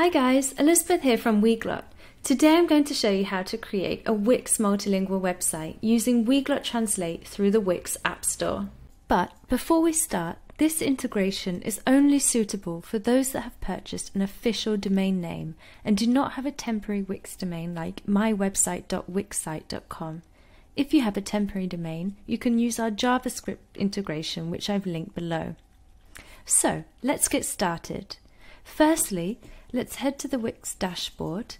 Hi guys, Elizabeth here from Weglot. Today I'm going to show you how to create a Wix multilingual website using Weglot Translate through the Wix App Store. But before we start, this integration is only suitable for those that have purchased an official domain name and do not have a temporary Wix domain like mywebsite.wixsite.com. If you have a temporary domain, you can use our JavaScript integration, which I've linked below. So let's get started. Firstly, let's head to the Wix dashboard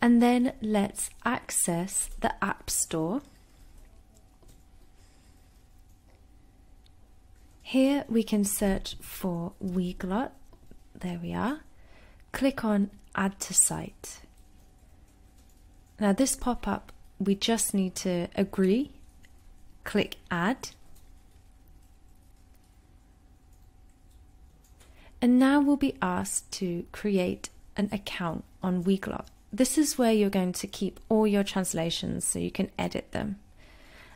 and then let's access the App Store. Here we can search for Weglot. There we are. Click on Add to Site. Now this pop-up, we just need to agree. Click Add. And now we'll be asked to create an account on Weglot. This is where you're going to keep all your translations so you can edit them.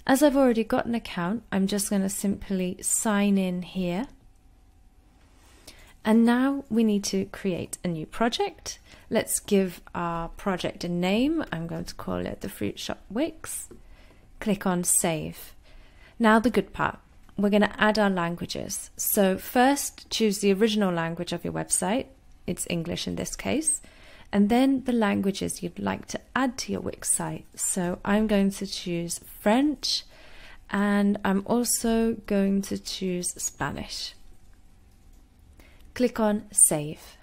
As I've already got an account, I'm just going to simply sign in here. And now we need to create a new project. Let's give our project a name. I'm going to call it the Fruit Shop Wix. Click on Save. Now the good part. We're going to add our languages. So first, choose the original language of your website. It's English in this case. And then the languages you'd like to add to your Wix site. So I'm going to choose French, and I'm also going to choose Spanish. Click on Save.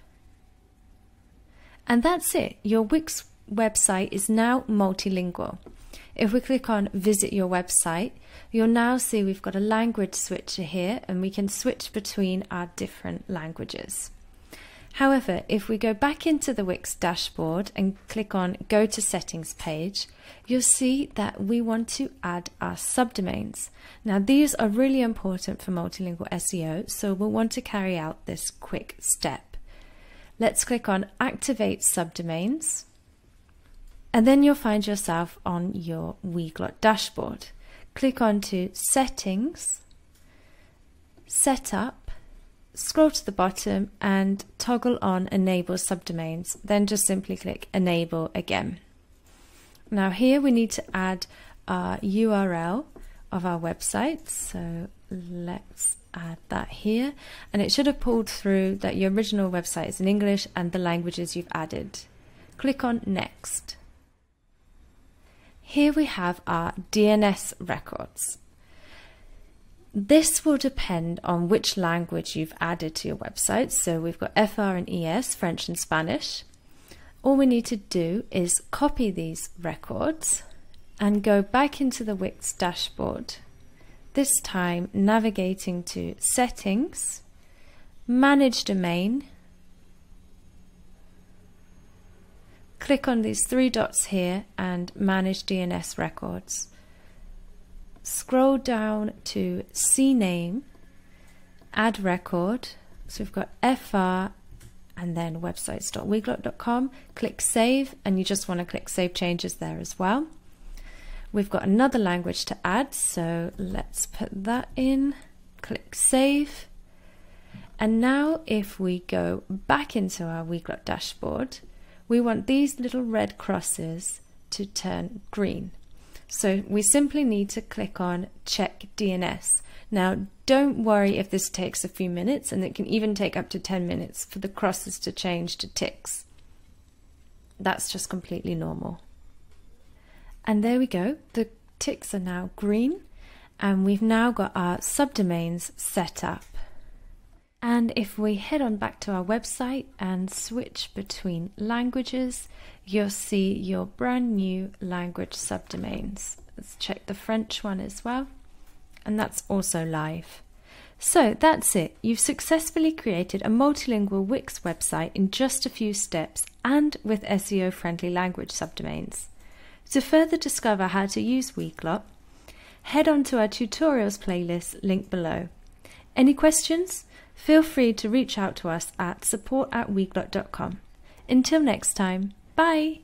And that's it. Your Wix website is now multilingual. If we click on Visit Your Website, you'll now see we've got a language switcher here and we can switch between our different languages. However, if we go back into the Wix dashboard and click on Go to Settings page, you'll see that we want to add our subdomains. Now these are really important for multilingual SEO, so we'll want to carry out this quick step. Let's click on Activate Subdomains. And then you'll find yourself on your Weglot dashboard. Click on to Settings, Setup, scroll to the bottom and toggle on Enable Subdomains. Then just simply click Enable again. Now here we need to add our URL of our website. So let's add that here. And it should have pulled through that your original website is in English and the languages you've added. Click on Next. Here we have our DNS records. This will depend on which language you've added to your website. So we've got FR and ES, French and Spanish. All we need to do is copy these records and go back into the Wix dashboard. This time navigating to Settings, Manage Domain. Click on these three dots here and Manage DNS Records. Scroll down to CNAME, Add Record. So we've got FR and then websites.weglot.com. Click Save, and you just want to click Save Changes there as well. We've got another language to add, so let's put that in. Click Save. And now if we go back into our Weglot dashboard, we want these little red crosses to turn green. So we simply need to click on Check DNS. Now, don't worry if this takes a few minutes, and it can even take up to 10 minutes for the crosses to change to ticks. That's just completely normal. And there we go. The ticks are now green, and we've now got our subdomains set up. And if we head on back to our website and switch between languages, you'll see your brand new language subdomains. Let's check the French one as well. And that's also live. So that's it. You've successfully created a multilingual Wix website in just a few steps and with SEO-friendly language subdomains. To further discover how to use Weglot, head on to our tutorials playlist linked below. Any questions? Feel free to reach out to us at support@weglot.com. Until next time, bye!